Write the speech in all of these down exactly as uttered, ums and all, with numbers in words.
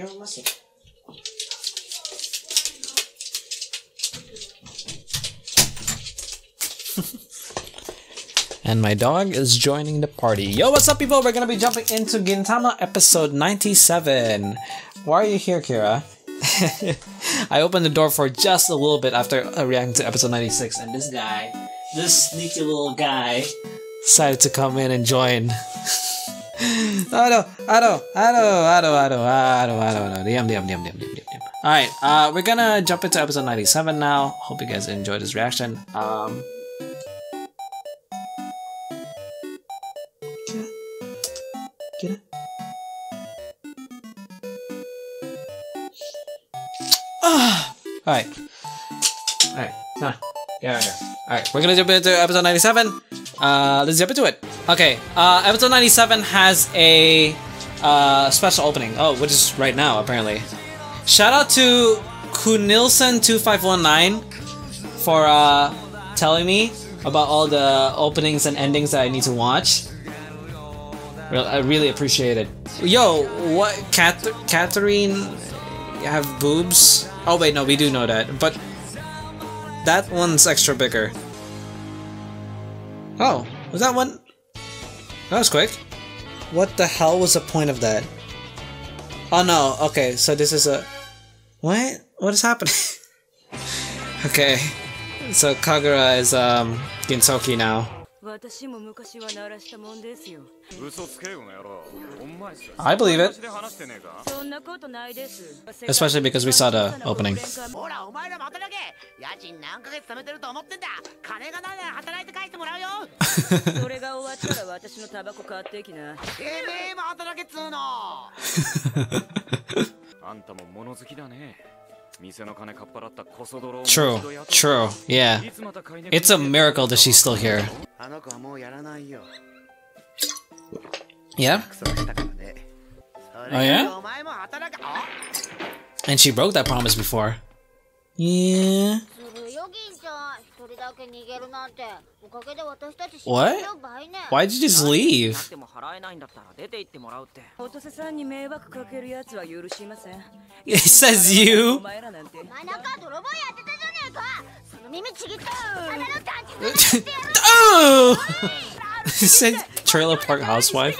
You're messy. And my dog is joining the party. Yo, what's up, people? We're gonna be jumping into Gintama episode ninety-seven. Why are you here, Kira? I opened the door for just a little bit after reacting to episode ninety-six, and this guy, this sneaky little guy, decided to come in and join. Ado, ado, ado, ado, ado, ado, ado, diam, diam, diam, diam, diam, diam. All right, uh, we're gonna jump into episode ninety-seven now. Hope you guys enjoyed this reaction. Um. Get it? Ah! Alright. Alright. Nah. Yeah, yeah. Alright, we're gonna jump into episode ninety-seven. Uh, let's jump into it. Okay, uh, episode ninety-seven has a uh, special opening. Oh, which is right now, apparently. Shout out to Kunilsen two five one nine for uh, telling me about all the openings and endings that I need to watch. I really appreciate it. Yo, what? Kath Catherine have boobs? Oh wait, no, we do know that, but that one's extra bigger. Oh, was that one? That was quick. What the hell was the point of that? Oh no. Okay, so this is a what? What is happening? Okay, so Kagura is um Gintoki now. I believe it. Especially because we saw the opening. True, true, yeah. It's a miracle that she's still here. Yeah? Oh yeah? And she broke that promise before. Yeah. What? Why did you just leave? It says you. Oh! It said Trailer Park Housewife.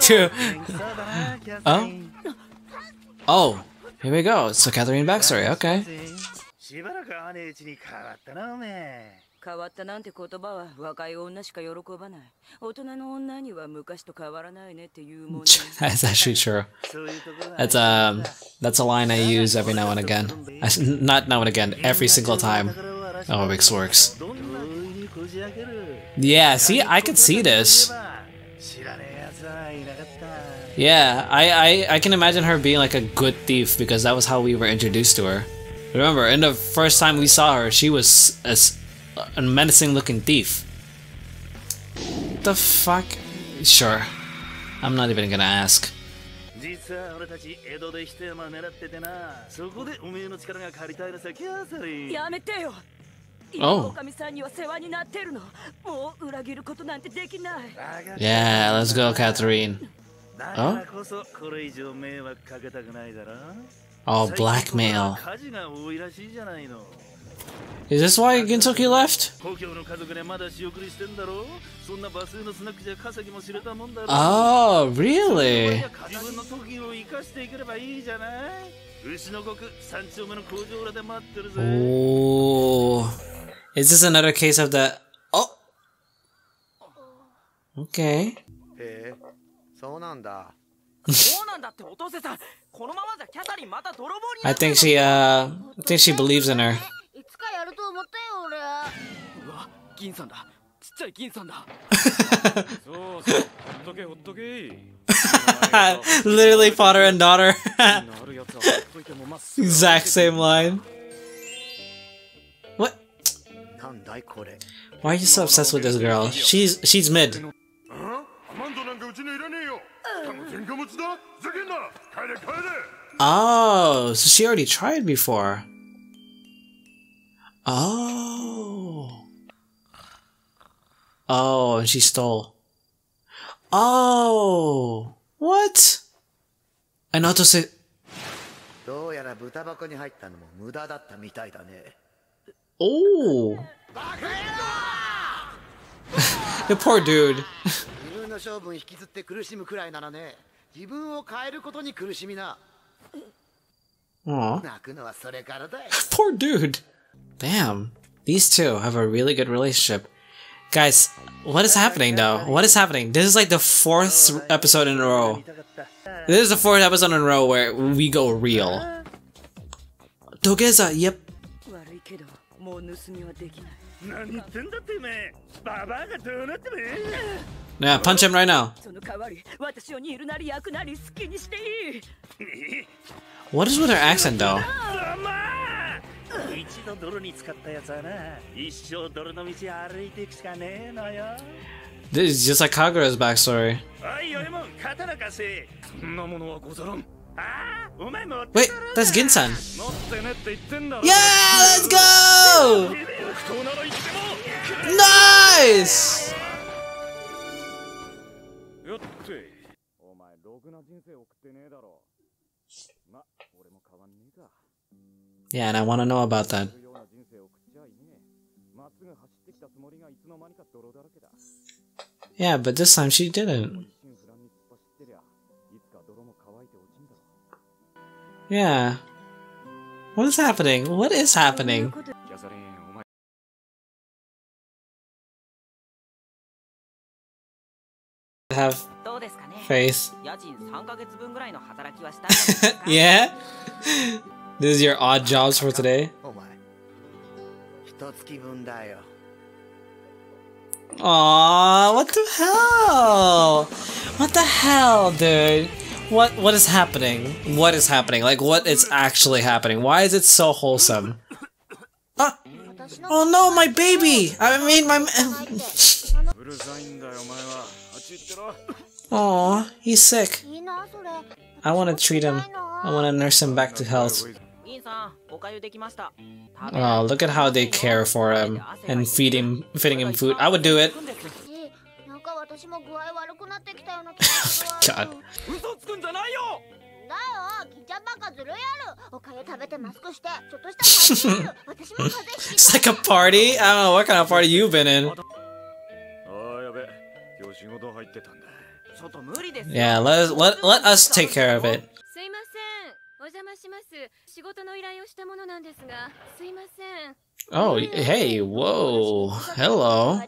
Dude. Oh? Oh, here we go. So Catherine backstory, okay. That's actually true. That's um that's a line I use every now and again. I, not now and again, every single time. Oh, Wix works. Yeah, see, I could see this. Yeah, I, I, I can imagine her being like a good thief because that was how we were introduced to her. Remember, in the first time we saw her, she was a, a menacing looking thief. The fuck? Sure. I'm not even gonna ask. Oh. Yeah, let's go, Catherine. Oh? Oh, blackmail. Is this why Gintoki left? Oh, really? Oh. Is this another case of the... Oh! Okay. I think she, uh... I think she believes in her. Literally father and daughter. Exact same line. What? Why are you so obsessed with this girl? She's she's mid. Oh, so she already tried before. Oh. Oh, and she stole. Oh. What? And Otto said. Oh. The poor dude. Aww. Poor dude. Damn. These two have a really good relationship. Guys, what is happening though? What is happening? This is like the fourth episode in a row. This is the fourth episode in a row where we go real. Dogeza, yep. Yeah, punch him right now. What is with her accent though? This is just like Kagura's backstory. Wait, that's Gin-san. Yeah, let's go! Nice! Yeah, and I want to know about that. Yeah, but this time she didn't. Yeah. What is happening? What is happening? Have faith. Yeah? This is your odd jobs for today? Aww, what the hell? What the hell, dude? What what is happening? What is happening? Like, what is actually happening? Why is it so wholesome? Ah! Oh no, my baby! I mean, my... Aww, he's sick. I want to treat him. I want to nurse him back to health. Oh, look at how they care for him and feed him, feeding him food. I would do it. God. It's like a party? I don't know what kind of party you've been in. Yeah, let us, let, let us take care of it. Oh, hey, whoa, hello.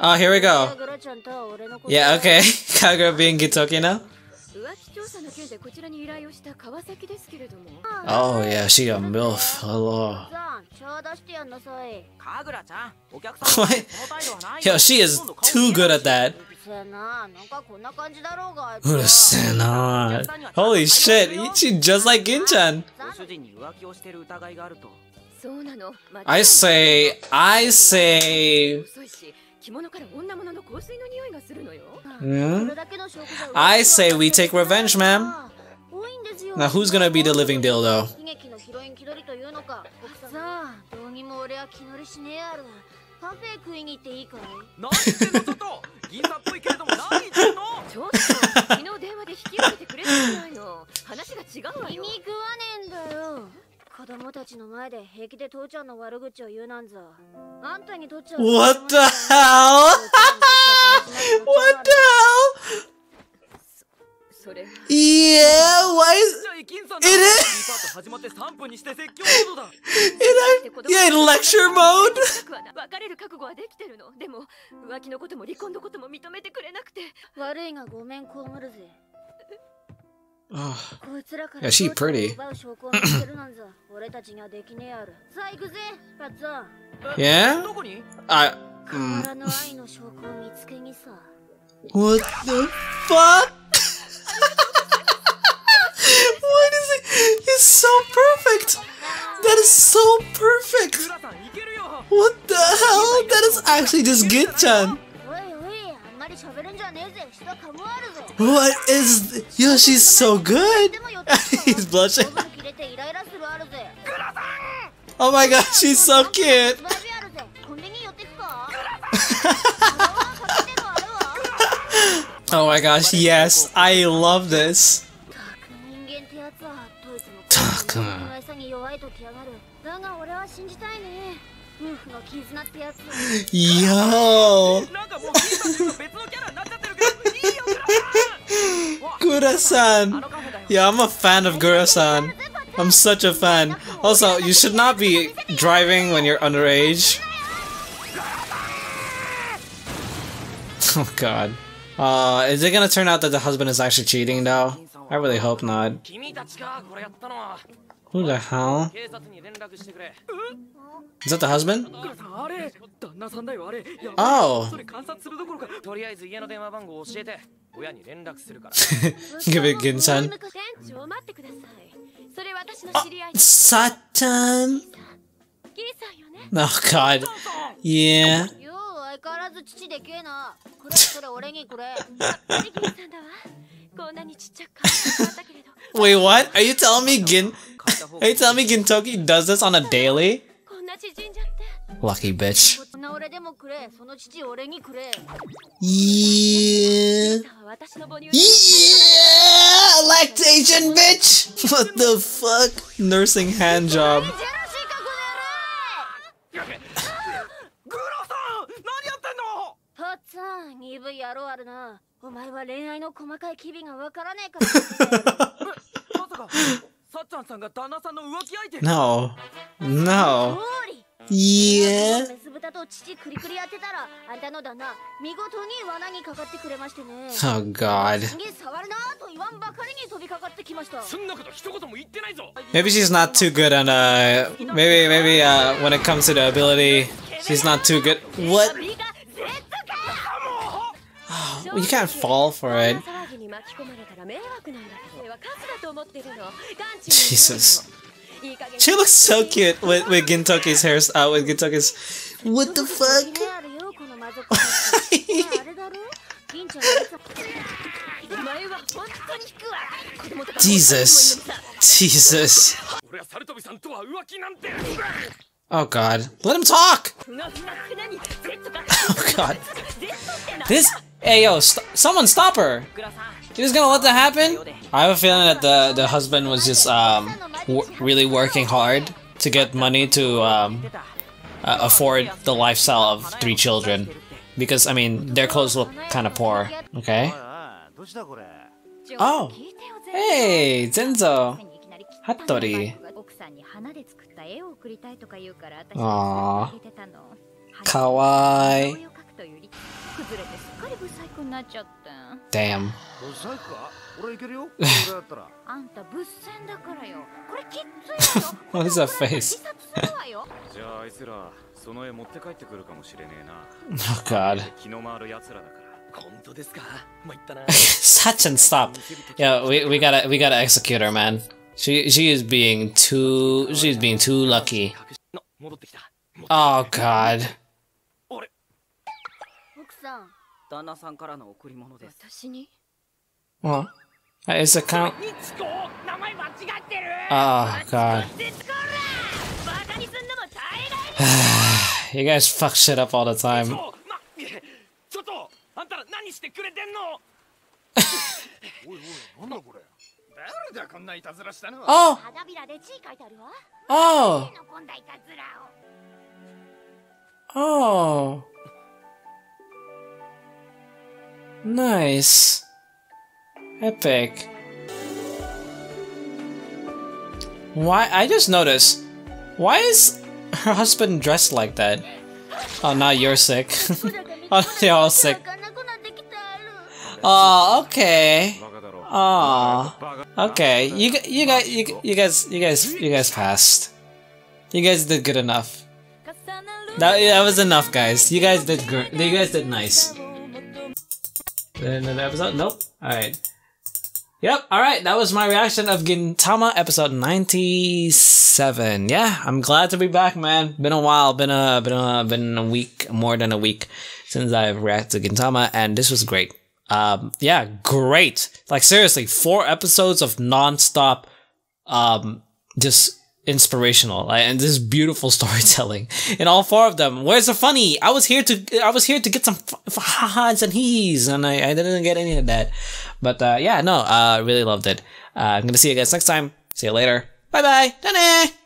Oh, here we go. Yeah, okay. Kagura being Gintoki now? Oh, yeah, she got MILF. Hello. What? Yo, she is too good at that. Holy shit, she's just like Gin-chan. I say, I say... Hmm? I say we take revenge, ma'am. Now who's gonna be the living dildo? What the hell? What the hell? Yeah, why is it is in a, yeah, in lecture mode? Oh. Yeah, she pretty. Yeah? I... Mm. What the fuck? What is it? It's so perfect! That is so perfect! What the hell? That is actually just Gin-chan! What is... Th Yo, she's so good! He's blushing. Oh my god, she's so cute! Oh my gosh, yes, I love this! Yo! Gura-san! Yeah, I'm a fan of Gura-san. I'm such a fan. Also, you should not be driving when you're underage. Oh god. Uh, is it gonna turn out that the husband is actually cheating though? I really hope not. Who the hell? Is that the husband? Oh! Give it Gin-san. Uh, Satchin? Oh god. Yeah. Wait, what? Are you telling me Gin? Are you telling me Gintoki does this on a daily? Lucky bitch. Yeah. Yeah. Lactation bitch. What the fuck? Nursing hand job. No. No. Yeah. Oh god. Maybe she's not too good on uh maybe maybe uh when it comes to the ability, she's not too good. What? Oh, you can't fall for it. Jesus. She looks so cute with with Gintoki's hair. Uh, with Gintoki's, what the fuck? Jesus, Jesus. Oh god, let him talk. Oh god, this. Hey yo, st someone stop her. You're just gonna let that happen? I have a feeling that the the husband was just um w really working hard to get money to um uh, afford the lifestyle of three children, because I mean their clothes look kind of poor. Okay. Oh, hey Zenzo, Hattori. Aww, kawaii. Damn. What is that face? Oh god. Satchin, stop. Yeah, we we gotta we gotta execute her, man. She she is being too she's being too lucky. Oh god. What? It's a count. Oh god. You guys fuck shit up all the time. Oh! Oh! Oh! Nice. Epic. Why? I just noticed. Why is her husband dressed like that? Oh, now you're sick. Oh, they're all sick. Oh, okay. Oh, okay. You, you guys, you, you guys, you guys, you guys passed. You guys did good enough. That, that was enough, guys. You guys did good. You guys did nice. Another episode? Nope. Alright. Yep, alright, that was my reaction of Gintama episode ninety-seven. Yeah, I'm glad to be back, man. Been a while, been a been a been a week, more than a week since I've reacted to Gintama, and this was great. Um yeah, great. Like seriously, four episodes of non-stop um just inspirational, like, and this beautiful storytelling in all four of them. Where's the funny? I was here to I was here to get some ha-has and he's, and I, I didn't get any of that. But uh, yeah, no, I uh, really loved it. Uh, I'm gonna see you guys next time. See you later. Bye bye. Ta-da.